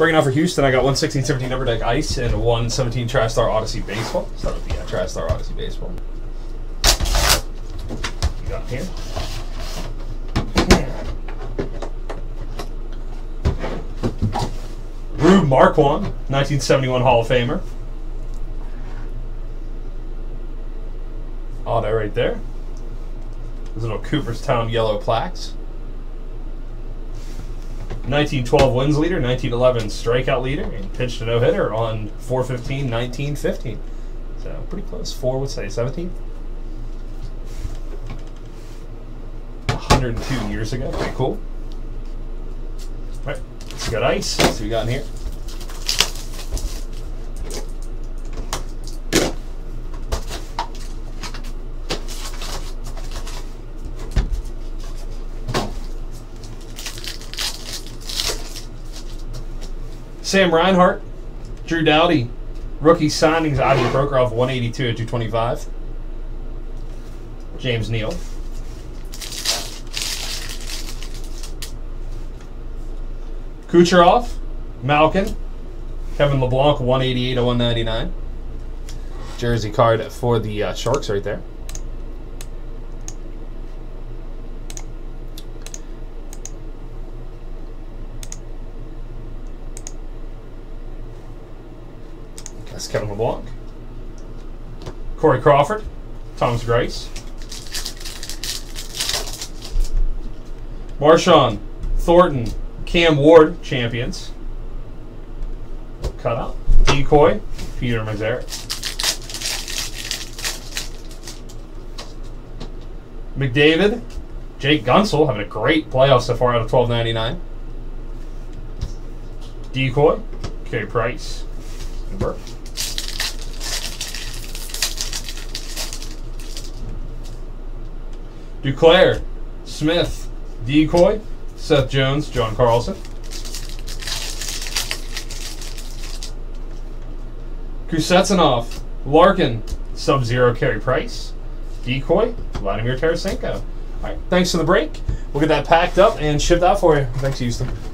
Breaking off for Houston, I got 1/16/17 Upper Deck Ice and 1/17 Tristar Odyssey Baseball. Start with the Tristar Odyssey Baseball. You got him. Rube Marquand, 1971 Hall of Famer. Oh, that right there. Those little Cooperstown yellow plaques. 1912 wins leader, 1911 strikeout leader, and pitched a no-hitter on 4/15/1915. So pretty close. 4 would say 17. 102 years ago. Pretty cool. All right. We got ice. Let's see what we got in here. Sam Reinhart, Drew Dowdy, rookie signings, Isaac broker off 182/225. James Neal. Kucherov, Malkin, Kevin LeBlanc, 188/199. Jersey card for the Sharks right there. That's Kevin LeBlanc. Corey Crawford, Thomas Grice. Marshawn Thornton, Cam Ward, champions. Cutout. Decoy, Peter Mrazek. McDavid, Jake Gunsel, having a great playoff so far out of 1299. Decoy, Kay Price, and Burke. Duclair, Smith, Decoy, Seth Jones, John Carlson. Kuznetsov, Larkin, Sub-Zero, Kay Price. Decoy, Vladimir Tarasenko. All right, thanks for the break. We'll get that packed up and shipped out for you. Thanks, Houston.